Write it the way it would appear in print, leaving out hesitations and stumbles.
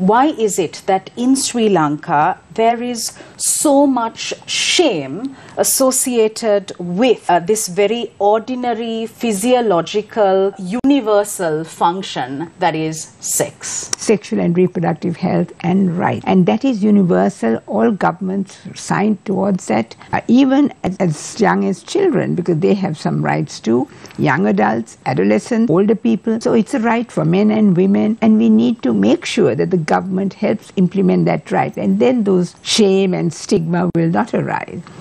Why is it that in Sri Lanka there is so much shame associated with this very ordinary, physiological, universal function that is sex? Sexual and reproductive health and rights. And that is universal. All governments signed towards that, even as young as children, because they have some rights too. Young adults, adolescents, older people. So it's a right for men and women, and we need to make sure that the government helps implement that right, and then those shame and stigma will not arise.